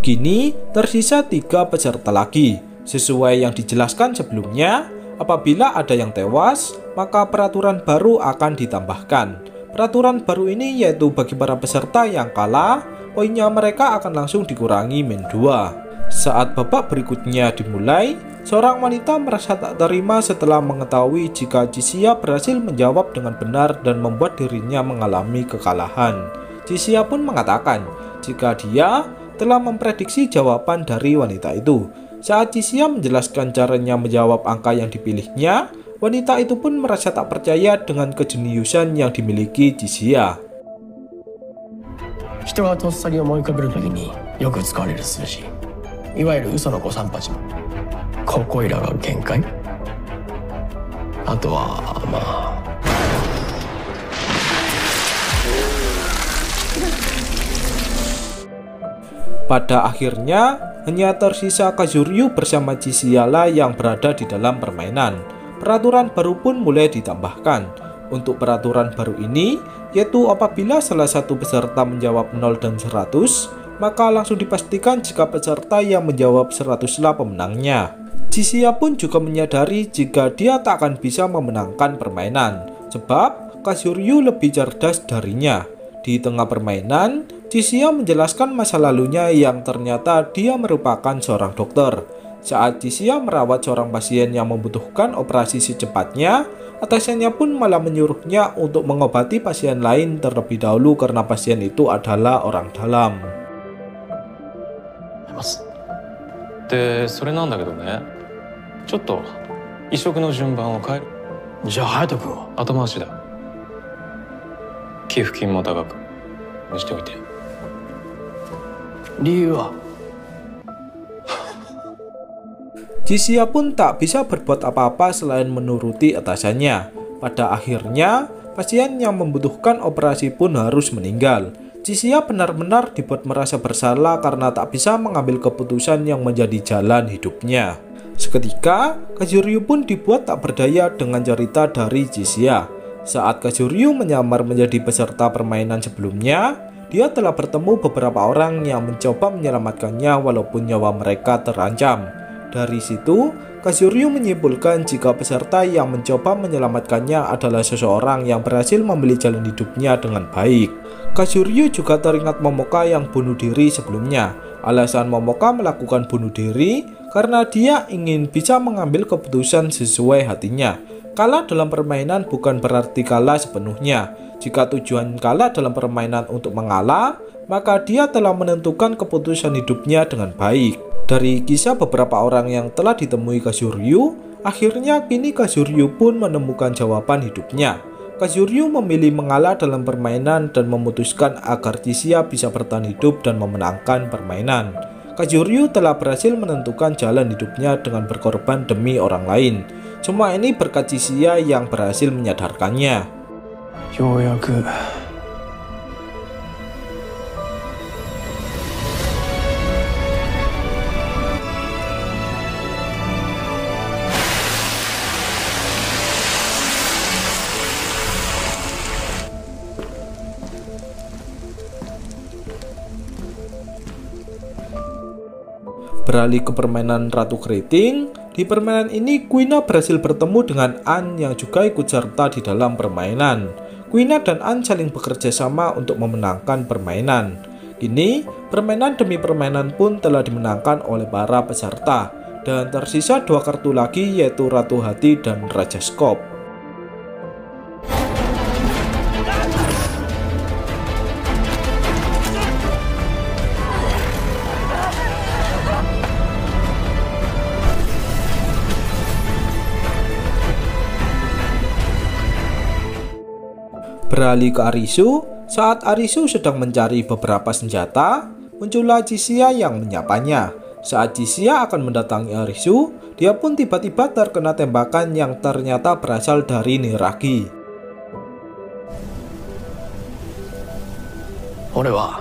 Kini tersisa 3 peserta lagi. Sesuai yang dijelaskan sebelumnya, apabila ada yang tewas, maka peraturan baru akan ditambahkan. Peraturan baru ini yaitu bagi para peserta yang kalah, poinnya mereka akan langsung dikurangi -2. Saat babak berikutnya dimulai, seorang wanita merasa tak terima setelah mengetahui jika Chishiya berhasil menjawab dengan benar dan membuat dirinya mengalami kekalahan. Chishiya pun mengatakan jika dia telah memprediksi jawaban dari wanita itu. Saat Chishiya menjelaskan caranya menjawab angka yang dipilihnya, wanita itu pun merasa tak percaya dengan kejeniusan yang dimiliki Chishiya. 人がとっさに思い浮かべるときによく使われる数字、いわゆる嘘の誤算八。ここいらが限界。あとはまあ。Pada akhirnya hanya tersisa Kazuryu bersama Chishiya yang berada di dalam permainan. Peraturan baru pun mulai ditambahkan. Untuk peraturan baru ini, yaitu apabila salah satu peserta menjawab 0 dan 100, maka langsung dipastikan jika peserta yang menjawab 100-lah pemenangnya. Chishiya pun juga menyadari jika dia tak akan bisa memenangkan permainan, sebab Kazuryu lebih cerdas darinya. Di tengah permainan, Chishiya menjelaskan masa lalunya yang ternyata dia merupakan seorang dokter. Saat Chishiya merawat seorang pasien yang membutuhkan operasi secepatnya, atasannya pun malah menyuruhnya untuk mengobati pasien lain terlebih dahulu karena pasien itu adalah orang dalam. Mas, de, sore nanda kedo ne. Chotto, ishoku no junban o kaeru. Ja, hayato kuro. Atamahashi da. Kifukin mo tagaku shite oite. 理由は? Chishiya pun tak bisa berbuat apa-apa selain menuruti atasannya. Pada akhirnya, pasien yang membutuhkan operasi pun harus meninggal. Chishiya benar-benar dibuat merasa bersalah karena tak bisa mengambil keputusan yang menjadi jalan hidupnya. Seketika, Kazuryu pun dibuat tak berdaya dengan cerita dari Chishiya. Saat Kazuryu menyamar menjadi peserta permainan sebelumnya, dia telah bertemu beberapa orang yang mencoba menyelamatkannya walaupun nyawa mereka terancam. Dari situ, Kazuryu menyimpulkan jika peserta yang mencoba menyelamatkannya adalah seseorang yang berhasil membeli jalan hidupnya dengan baik. Kazuryu juga teringat Momoka yang bunuh diri sebelumnya. Alasan Momoka melakukan bunuh diri karena dia ingin bisa mengambil keputusan sesuai hatinya. Kalah dalam permainan bukan berarti kalah sepenuhnya. Jika tujuan kalah dalam permainan untuk mengalah, maka dia telah menentukan keputusan hidupnya dengan baik. Dari kisah beberapa orang yang telah ditemui Kazuryu, akhirnya kini Kazuryu pun menemukan jawaban hidupnya. Kazuryu memilih mengalah dalam permainan dan memutuskan agar Chishiya bisa bertahan hidup dan memenangkan permainan. Kazuryu telah berhasil menentukan jalan hidupnya dengan berkorban demi orang lain. Semua ini berkat Chishiya yang berhasil menyadarkannya. Beralih ke permainan Ratu Keriting. Di permainan ini, Kuina berhasil bertemu dengan An yang juga ikut serta di dalam permainan. Kuina dan An saling bekerja sama untuk memenangkan permainan. Kini, permainan demi permainan pun telah dimenangkan oleh para peserta. Dan tersisa dua kartu lagi, yaitu Ratu Hati dan Raja Skop. Beralih ke Arisu. Saat Arisu sedang mencari beberapa senjata, muncullah Chishiya yang menyapanya. Saat Chishiya akan mendatangi Arisu, dia pun tiba-tiba terkena tembakan yang ternyata berasal dari Niragi. Ore wa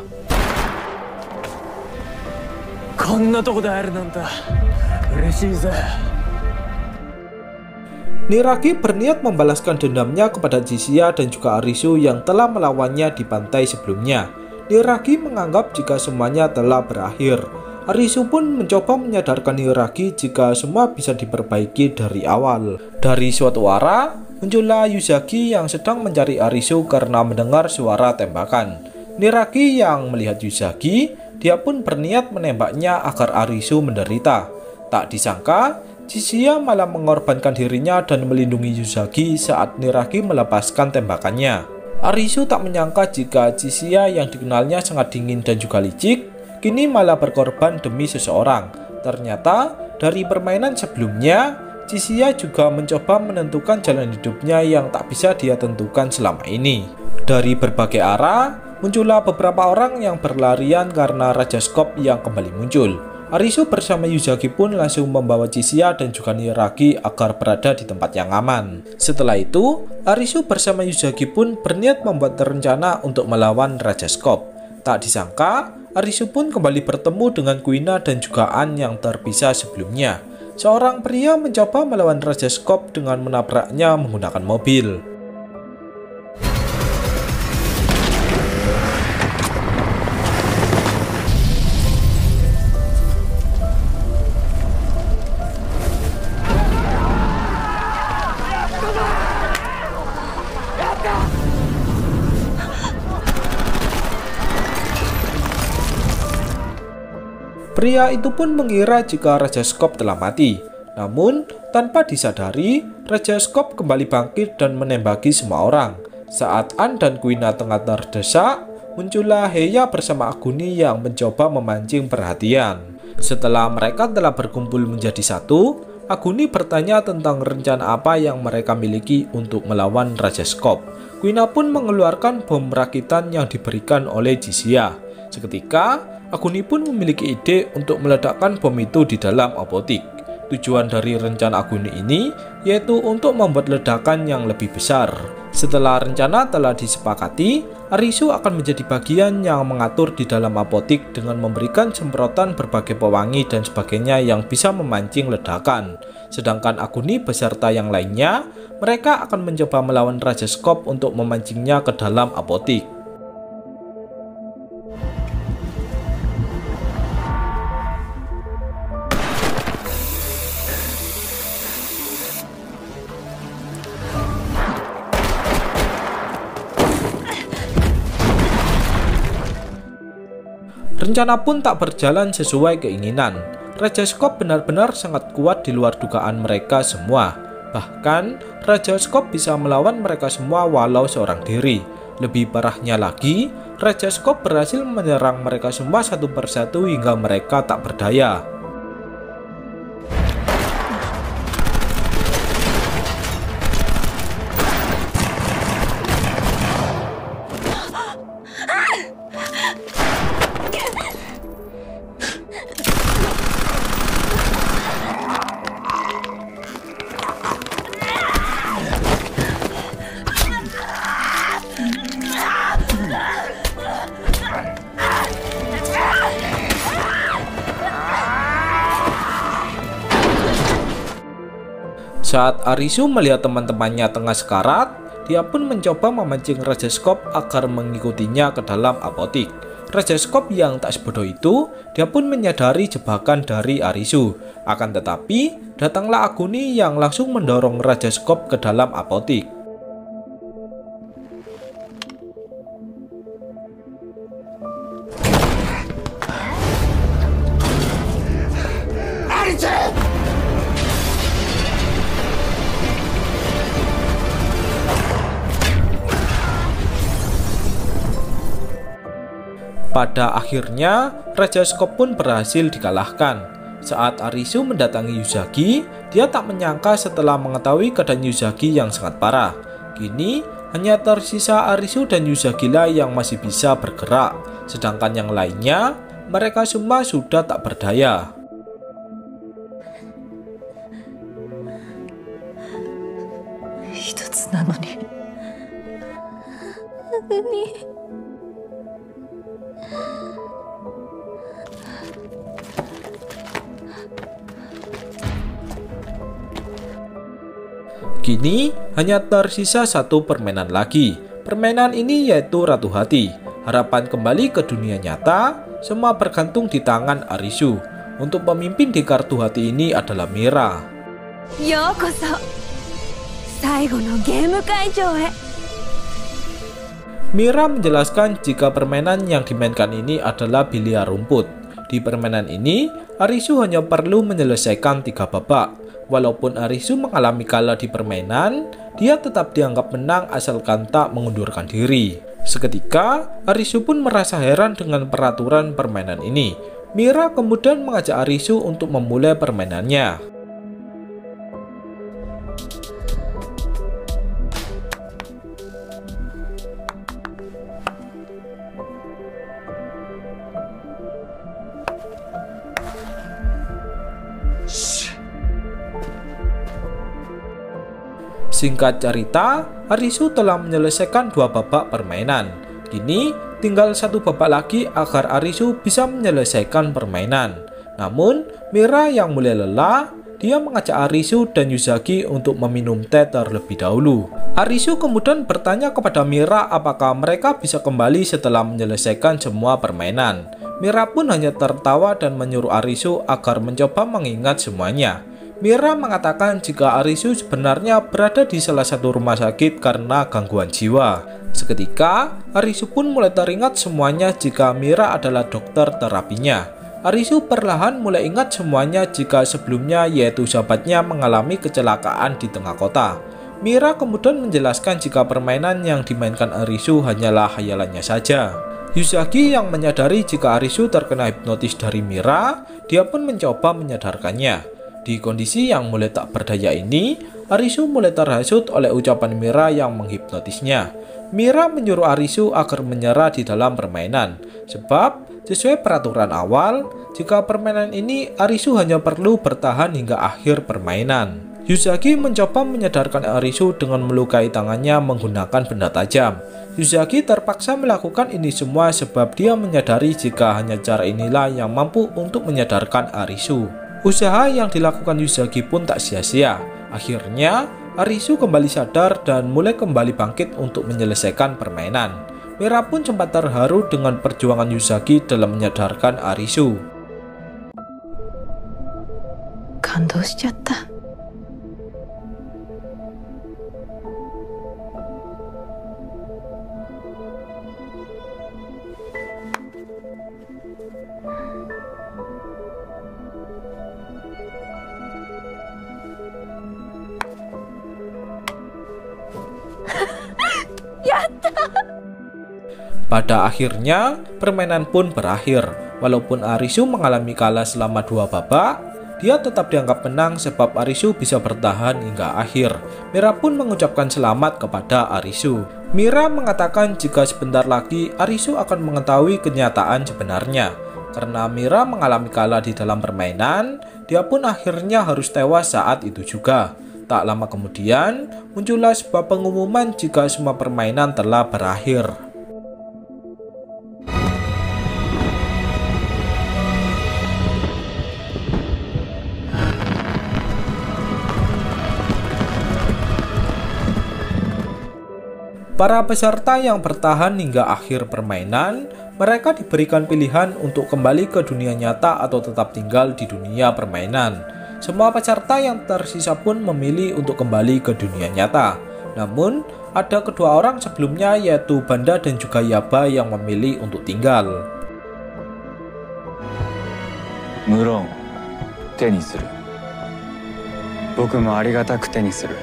konna toko de aeru nanta ureshii ze. Niragi berniat membalaskan dendamnya kepada Chishiya dan juga Arisu yang telah melawannya di pantai sebelumnya. Niragi menganggap jika semuanya telah berakhir. Arisu pun mencoba menyadarkan Niragi jika semua bisa diperbaiki dari awal. Dari suatu arah, muncullah Yuzaki yang sedang mencari Arisu karena mendengar suara tembakan. Niragi yang melihat Yuzaki, dia pun berniat menembaknya agar Arisu menderita. Tak disangka, Chishiya malah mengorbankan dirinya dan melindungi Yuzaki saat Niragi melepaskan tembakannya. Arisu tak menyangka jika Chishiya yang dikenalnya sangat dingin dan juga licik, kini malah berkorban demi seseorang. Ternyata, dari permainan sebelumnya, Chishiya juga mencoba menentukan jalan hidupnya yang tak bisa dia tentukan selama ini. Dari berbagai arah, Muncullah beberapa orang yang berlarian karena Raja Skop yang kembali muncul. Arisu bersama Yuzaki pun langsung membawa Chishiya dan juga Niragi agar berada di tempat yang aman. Setelah itu, Arisu bersama Yuzaki pun berniat membuat rencana untuk melawan Raja Skop. Tak disangka, Arisu pun kembali bertemu dengan Kuina dan juga An yang terpisah sebelumnya. Seorang pria mencoba melawan Raja Skop dengan menabraknya menggunakan mobil. Pria itu pun mengira jika Raja Skop telah mati. Namun, tanpa disadari, Raja Skop kembali bangkit dan menembaki semua orang. Saat An dan Kuina tengah terdesak, muncullah Heiya bersama Aguni yang mencoba memancing perhatian. Setelah mereka telah berkumpul menjadi satu, Aguni bertanya tentang rencana apa yang mereka miliki untuk melawan Raja Skop. Kuina pun mengeluarkan bom rakitan yang diberikan oleh Chishiya. Seketika, Aguni pun memiliki ide untuk meledakkan bom itu di dalam apotik. Tujuan dari rencana Aguni ini yaitu untuk membuat ledakan yang lebih besar. Setelah rencana telah disepakati, Arisu akan menjadi bagian yang mengatur di dalam apotik dengan memberikan semprotan berbagai pewangi dan sebagainya yang bisa memancing ledakan. Sedangkan Aguni beserta yang lainnya, mereka akan mencoba melawan Raja Skop untuk memancingnya ke dalam apotik. Rencana pun tak berjalan sesuai keinginan. Raja Skop benar-benar sangat kuat di luar dugaan mereka semua. Bahkan, Raja Skop bisa melawan mereka semua walau seorang diri. Lebih parahnya lagi, Raja Skop berhasil menyerang mereka semua satu persatu hingga mereka tak berdaya. Saat Arisu melihat teman-temannya tengah sekarat, dia pun mencoba memancing Raja Skop agar mengikutinya ke dalam apotik. Raja Skop yang tak sebodoh itu, dia pun menyadari jebakan dari Arisu. Akan tetapi, datanglah Aguni yang langsung mendorong Raja Skop ke dalam apotik. Pada akhirnya, Raja Skop pun berhasil dikalahkan. Saat Arisu mendatangi Yuzaki, dia tak menyangka setelah mengetahui keadaan Yuzaki yang sangat parah. Kini, hanya tersisa Arisu dan Yuzaki lah yang masih bisa bergerak. Sedangkan yang lainnya, mereka semua sudah tak berdaya. Kini hanya tersisa satu permainan lagi. Permainan ini yaitu Ratu Hati. Harapan kembali ke dunia nyata, semua bergantung di tangan Arisu. Untuk pemimpin di kartu hati ini adalah Mira. Mira menjelaskan jika permainan yang dimainkan ini adalah biliar rumput. Di permainan ini, Arisu hanya perlu menyelesaikan 3 babak. Walaupun Arisu mengalami kalah di permainan, dia tetap dianggap menang asalkan tak mengundurkan diri. Seketika, Arisu pun merasa heran dengan peraturan permainan ini. Mira kemudian mengajak Arisu untuk memulai permainannya. Singkat cerita, Arisu telah menyelesaikan 2 babak permainan. Kini tinggal 1 babak lagi agar Arisu bisa menyelesaikan permainan. Namun, Mira yang mulai lelah, dia mengajak Arisu dan Yuzaki untuk meminum teh terlebih dahulu. Arisu kemudian bertanya kepada Mira apakah mereka bisa kembali setelah menyelesaikan semua permainan. Mira pun hanya tertawa dan menyuruh Arisu agar mencoba mengingat semuanya. Mira mengatakan jika Arisu sebenarnya berada di salah satu rumah sakit karena gangguan jiwa. Seketika, Arisu pun mulai teringat semuanya jika Mira adalah dokter terapinya. Arisu perlahan mulai ingat semuanya jika sebelumnya yaitu sahabatnya mengalami kecelakaan di tengah kota. Mira kemudian menjelaskan jika permainan yang dimainkan Arisu hanyalah khayalannya saja. Yuzaki yang menyadari jika Arisu terkena hipnotis dari Mira, dia pun mencoba menyadarkannya. Di kondisi yang mulai tak berdaya ini, Arisu mulai terhasut oleh ucapan Mira yang menghipnotisnya. Mira menyuruh Arisu agar menyerah di dalam permainan, sebab sesuai peraturan awal, jika permainan ini Arisu hanya perlu bertahan hingga akhir permainan. Yuzaki mencoba menyadarkan Arisu dengan melukai tangannya menggunakan benda tajam. Yuzaki terpaksa melakukan ini semua sebab dia menyadari jika hanya cara inilah yang mampu untuk menyadarkan Arisu. Usaha yang dilakukan Yuzaki pun tak sia-sia. Akhirnya, Arisu kembali sadar dan mulai kembali bangkit untuk menyelesaikan permainan. Mira pun sempat terharu dengan perjuangan Yuzaki dalam menyadarkan Arisu. Pada akhirnya, permainan pun berakhir. Walaupun Arisu mengalami kalah selama 2 babak, dia tetap dianggap menang sebab Arisu bisa bertahan hingga akhir. Mira pun mengucapkan selamat kepada Arisu. Mira mengatakan jika sebentar lagi Arisu akan mengetahui kenyataan sebenarnya. Karena Mira mengalami kalah di dalam permainan, dia pun akhirnya harus tewas saat itu juga. Tak lama kemudian, muncullah sebuah pengumuman jika semua permainan telah berakhir. Para peserta yang bertahan hingga akhir permainan, mereka diberikan pilihan untuk kembali ke dunia nyata atau tetap tinggal di dunia permainan. Semua peserta yang tersisa pun memilih untuk kembali ke dunia nyata. Namun, ada kedua orang sebelumnya yaitu Banda dan juga Yaba yang memilih untuk tinggal. Muron, teni suru. Boku mo arigataku teni suru.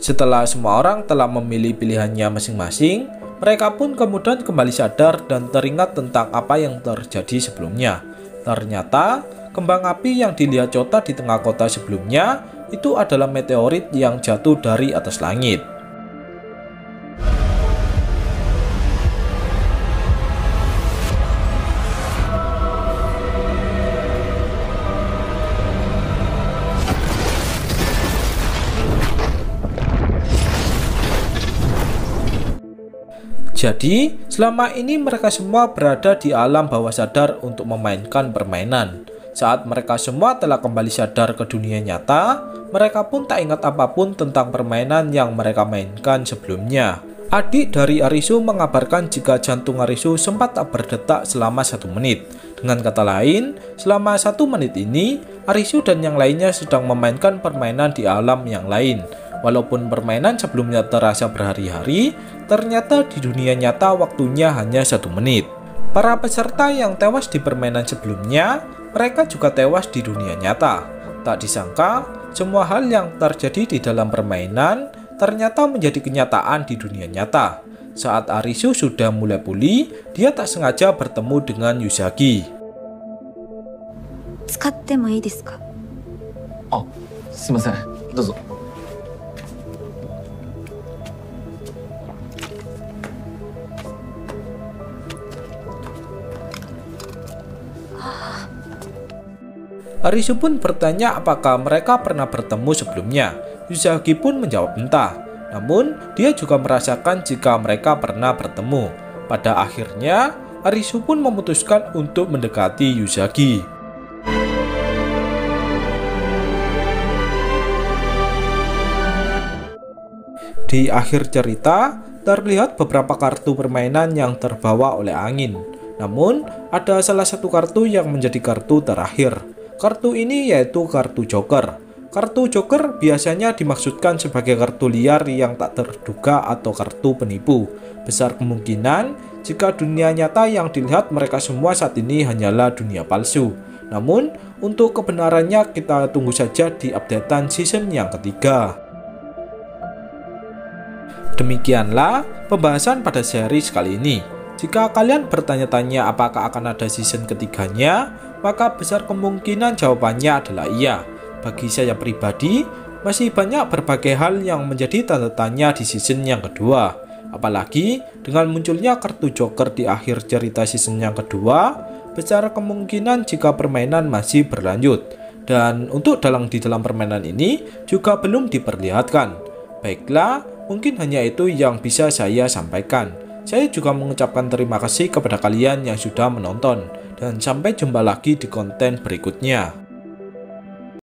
Setelah semua orang telah memilih pilihannya masing-masing, mereka pun kemudian kembali sadar dan teringat tentang apa yang terjadi sebelumnya. Ternyata, kembang api yang dilihat Cota di tengah kota sebelumnya itu adalah meteorit yang jatuh dari atas langit. Jadi, selama ini mereka semua berada di alam bawah sadar untuk memainkan permainan. Saat mereka semua telah kembali sadar ke dunia nyata, mereka pun tak ingat apapun tentang permainan yang mereka mainkan sebelumnya. Adik dari Arisu mengabarkan jika jantung Arisu sempat tak berdetak selama 1 menit. Dengan kata lain, selama 1 menit ini, Arisu dan yang lainnya sedang memainkan permainan di alam yang lain. Walaupun permainan sebelumnya terasa berhari-hari, ternyata di dunia nyata waktunya hanya 1 menit. Para peserta yang tewas di permainan sebelumnya, mereka juga tewas di dunia nyata. Tak disangka, semua hal yang terjadi di dalam permainan ternyata menjadi kenyataan di dunia nyata. Saat Arisu sudah mulai pulih, dia tak sengaja bertemu dengan Yuzaki. Oh, sumimasen. Dozo. Arisu pun bertanya apakah mereka pernah bertemu sebelumnya. Yuzaki pun menjawab entah. Namun, dia juga merasakan jika mereka pernah bertemu. Pada akhirnya, Arisu pun memutuskan untuk mendekati Yuzaki. Di akhir cerita, terlihat beberapa kartu permainan yang terbawa oleh angin. Namun, ada salah satu kartu yang menjadi kartu terakhir. Kartu ini yaitu kartu joker. Kartu joker biasanya dimaksudkan sebagai kartu liar yang tak terduga atau kartu penipu. Besar kemungkinan, jika dunia nyata yang dilihat mereka semua saat ini hanyalah dunia palsu. Namun, untuk kebenarannya kita tunggu saja di updatean season yang ketiga. Demikianlah pembahasan pada seri kali ini. Jika kalian bertanya-tanya apakah akan ada season ketiganya, maka besar kemungkinan jawabannya adalah iya. Bagi saya pribadi, masih banyak berbagai hal yang menjadi tanda tanya di season yang kedua. Apalagi dengan munculnya kartu joker di akhir cerita season yang kedua, besar kemungkinan jika permainan masih berlanjut. Dan untuk dalang di dalam permainan ini juga belum diperlihatkan. Baiklah, mungkin hanya itu yang bisa saya sampaikan. Saya juga mengucapkan terima kasih kepada kalian yang sudah menonton. Dan sampai jumpa lagi di konten berikutnya.